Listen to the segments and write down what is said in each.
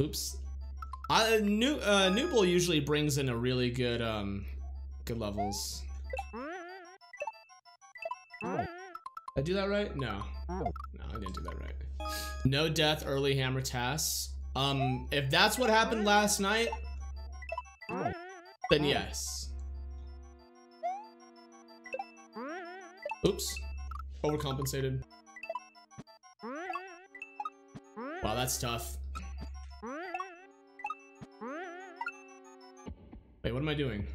Oops. Nooble usually brings in a really good good levels. Did I do that right? No. No, I didn't do that right. No death, early hammer tasks. If that's what happened last night, then yes. Oops. Overcompensated. Wow, that's tough. Wait, what am I doing?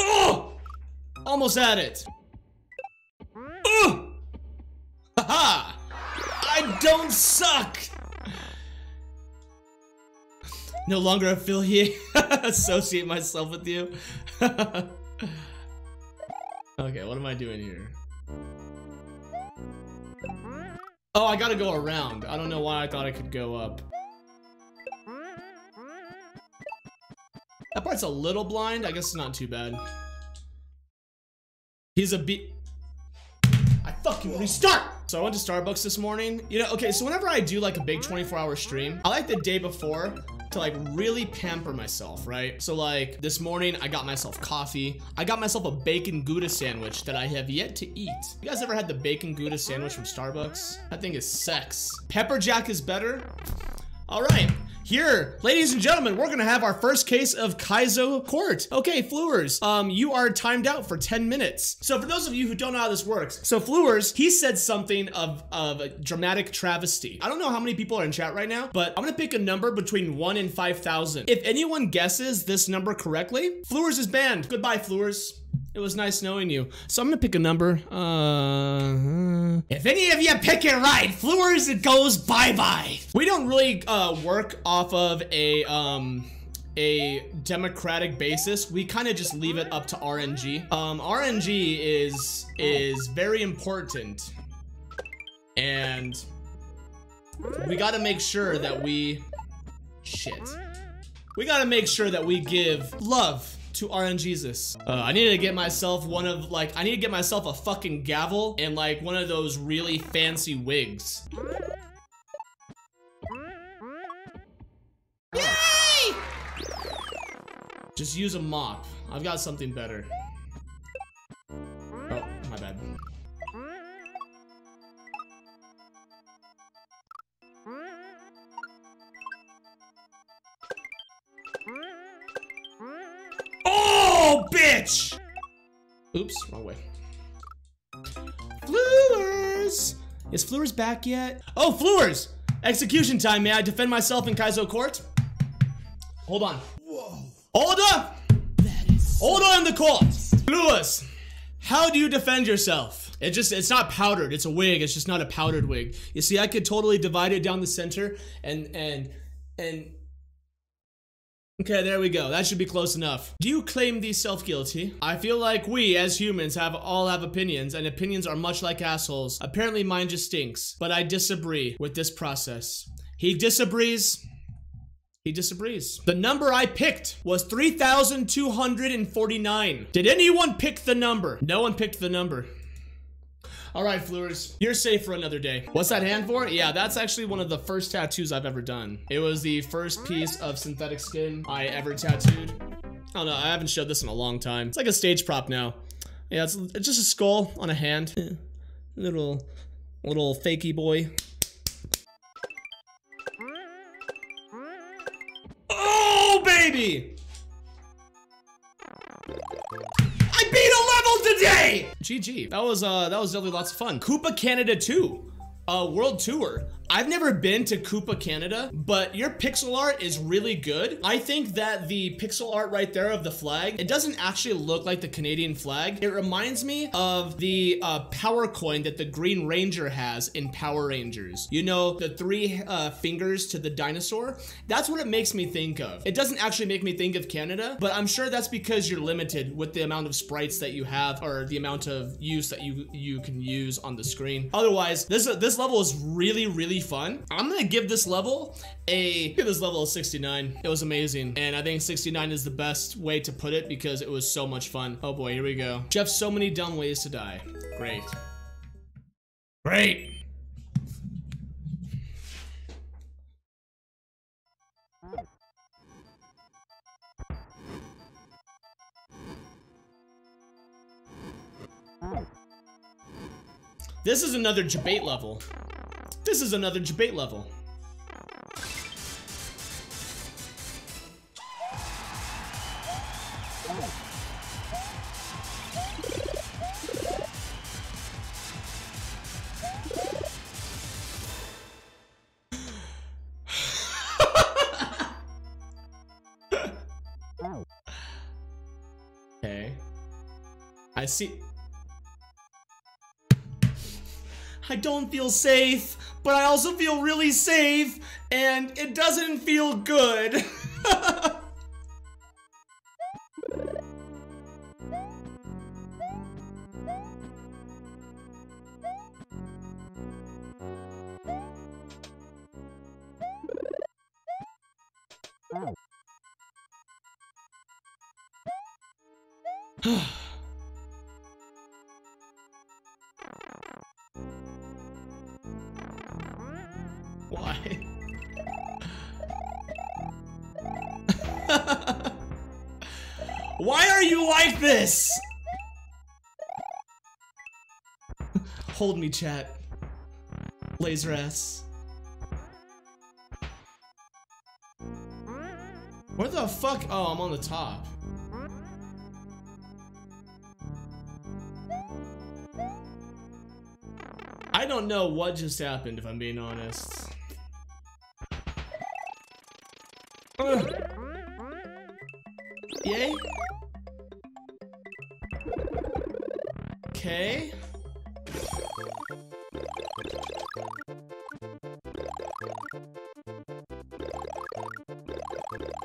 Oh! Almost had it! Oh! Haha! I don't suck! No longer associate myself with you. Okay, what am I doing here? Oh, I gotta go around. I don't know why I thought I could go up. That part's a little blind. I guess it's not too bad. He's a B. I fucking restart! So I went to Starbucks this morning. You know, okay, so whenever I do like a big 24-hour stream, I like the day before to like really pamper myself, right? So like this morning, I got myself coffee. I got myself a bacon Gouda sandwich that I have yet to eat. You guys ever had the bacon Gouda sandwich from Starbucks? That thing is sex. Pepper Jack is better. All right, here, ladies and gentlemen, we're gonna have our first case of Kaizo court. Okay, Flewers, you are timed out for 10 minutes. So for those of you who don't know how this works, so Flewers, he said something of a dramatic travesty. I don't know how many people are in chat right now, but I'm gonna pick a number between 1 and 5,000. If anyone guesses this number correctly, Flewers is banned. Goodbye, Flewers. It was nice knowing you. So I'm gonna pick a number. If any of you pick it right, Flewers, it goes bye-bye. We don't really work off of a democratic basis. We kind of just leave it up to RNG. RNG is very important, and we gotta make sure that we give love to RNGesus. I needed to get myself one of like, I need to get myself a fucking gavel and like one of those really fancy wigs. Yay! Just use a mop. I've got something better. Oh, my bad. Bitch! Oops, wrong way. Flewers! Is Flewers back yet? Oh, Flewers! Execution time, may I defend myself in Kaizo court? Hold on. Whoa. Order! That is so order in the court! Flewers, how do you defend yourself? It's not powdered, it's a wig, it's just not a powdered wig. You see, I could totally divide it down the center and okay, there we go. That should be close enough. Do you claim thee self-guilty? I feel like we, as humans, all have opinions, and opinions are much like assholes. Apparently mine just stinks, but I disagree with this process. He disagrees. He disagrees. The number I picked was 3,249. Did anyone pick the number? No one picked the number. All right, Flewers, you're safe for another day. What's that hand for? Yeah, that's actually one of the first tattoos I've ever done. It was the first piece of synthetic skin I ever tattooed. I don't know, I haven't showed this in a long time. It's like a stage prop now. Yeah, it's just a skull on a hand. Little fakey boy. Oh, baby! Today! GG. That was definitely lots of fun. Koopa Canada 2, world tour. I've never been to Koopa Canada, but your pixel art is really good. I think that the pixel art right there of the flag, it doesn't actually look like the Canadian flag. It reminds me of the power coin that the Green Ranger has in Power Rangers. You know, the three fingers to the dinosaur? That's what it makes me think of. It doesn't actually make me think of Canada, but I'm sure that's because you're limited with the amount of sprites that you have or the amount of use that you can use on the screen. Otherwise, this level is really, really fun. I'm gonna give this level a 69. It was amazing, and I think 69 is the best way to put it because it was so much fun. Oh boy, here we go. Jeff, so many dumb ways to die. Great. Great. This is another debate level. This is another debate level. Okay. I see. I don't feel safe, but I also feel really safe, and it doesn't feel good. Why? Why are you like this? Hold me, chat. Laser ass. Where the fuck? Oh, I'm on the top. I don't know what just happened, if I'm being honest. Yay? Okay.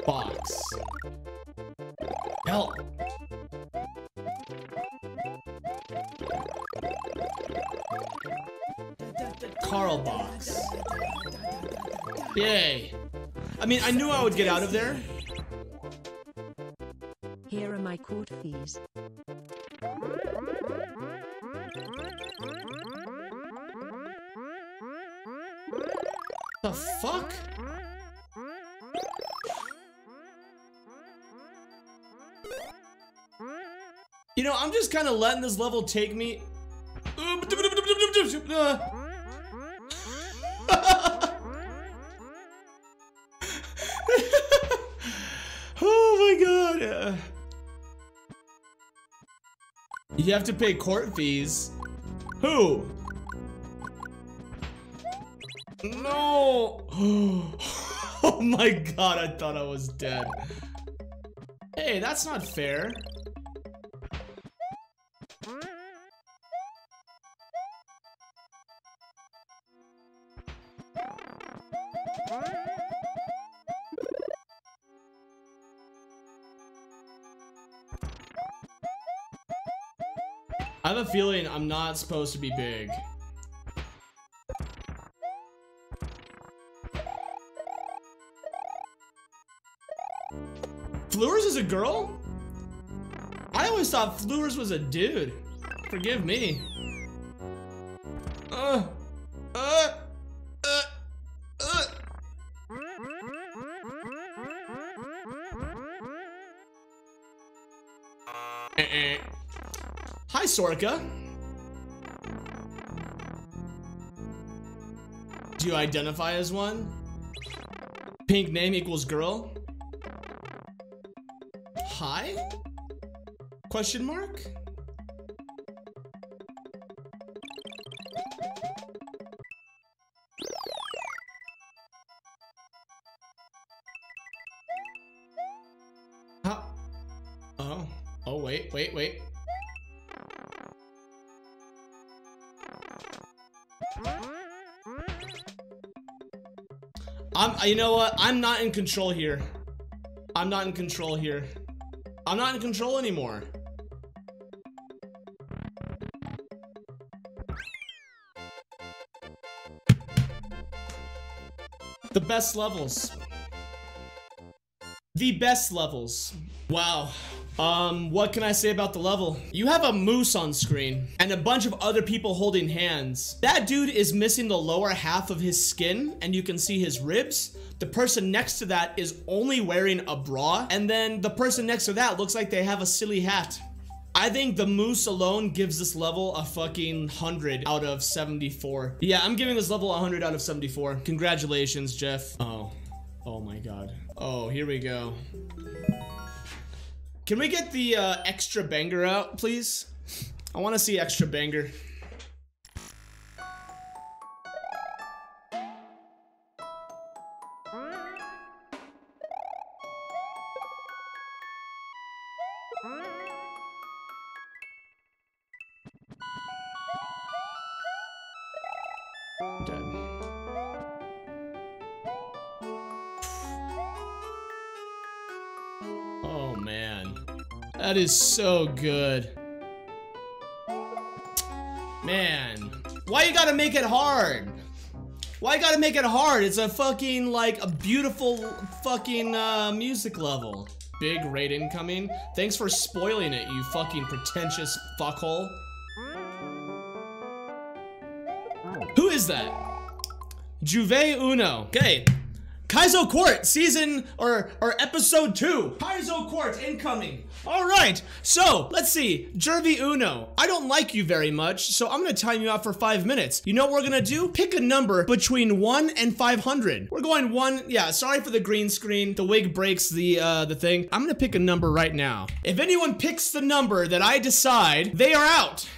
Box. Help. Carl box. Yay. I mean, I knew I would get out of there. Here are my court fees. The fuck? You know, I'm just kind of letting this level take me. You have to pay court fees. Who? No! Oh my god, I thought I was dead. Hey, that's not fair. I have a feeling I'm not supposed to be big. Fleurs is a girl? I always thought Fleurs was a dude. Forgive me. Hi, Soraka. Do you identify as one? Pink name equals girl? Hi? Question mark? Oh. Oh, wait, wait, wait. You know what? I'm not in control here. I'm not in control here. I'm not in control anymore. The best levels. The best levels. Wow. What can I say about the level? You have a moose on screen and a bunch of other people holding hands. That dude is missing the lower half of his skin and you can see his ribs. The person next to that is only wearing a bra, and then the person next to that looks like they have a silly hat. I think the moose alone gives this level a fucking 100 out of 74. Yeah, I'm giving this level a 100 out of 74. Congratulations, Jeff. Oh. Oh my god. Oh, here we go. Can we get the extra banger out, please? I want to see extra banger. That is so good. Man. Why you gotta make it hard? Why you gotta make it hard? It's a fucking, like, a beautiful fucking music level. Big raid incoming. Thanks for spoiling it, you fucking pretentious fuckhole. Who is that? Jervy Uno. Okay. Kaizo court season or episode 2. Kaizo court incoming. All right, so let's see. Jervy Uno, I don't like you very much, so I'm gonna time you out for 5 minutes. You know what we're gonna do? Pick a number between 1 and 500. We're going 1. Yeah, sorry for the green screen. The wig breaks the thing. I'm gonna pick a number right now. If anyone picks the number that I decide, they are out.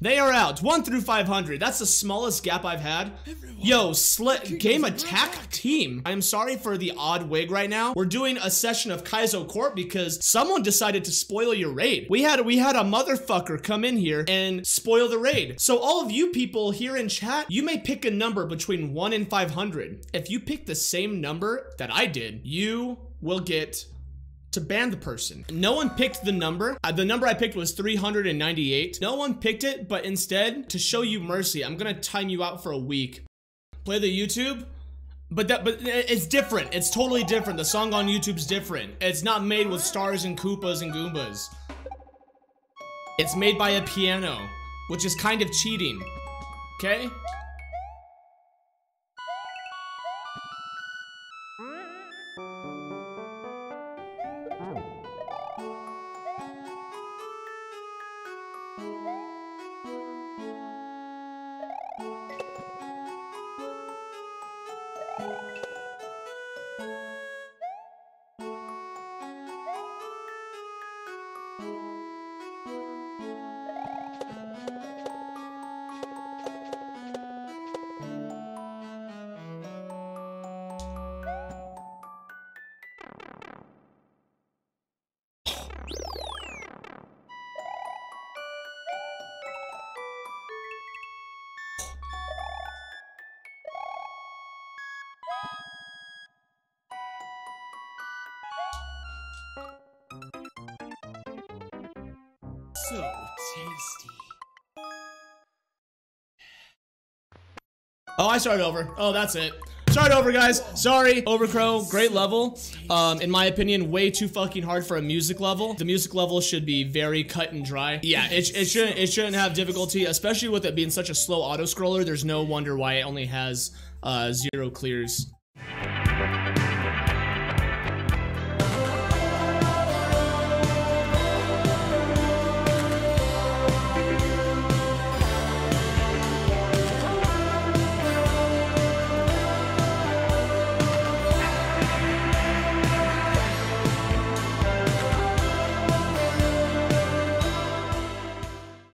They are out. 1 through 500. That's the smallest gap I've had. Everyone. Yo, game attack team. I'm sorry for the odd wig right now. We're doing a session of Kaizo Court because someone decided to spoil your raid. We had a motherfucker come in here and spoil the raid. So all of you people here in chat, you may pick a number between 1 and 500. If you pick the same number that I did, you will get to ban the person. No one picked the number. The number I picked was 398. No one picked it, but instead, to show you mercy, I'm gonna time you out for a week. Play the YouTube, but it's different. It's totally different. The song on YouTube's different. It's not made with stars and Koopas and Goombas. It's made by a piano, which is kind of cheating, okay? So tasty. Oh, I started over. Oh, that's it. Start over, guys. Sorry, Overcrow, great level. In my opinion, way too fucking hard for a music level. The music level should be very cut and dry. Yeah, it shouldn't have difficulty, especially with it being such a slow auto-scroller. There's no wonder why it only has 0 clears.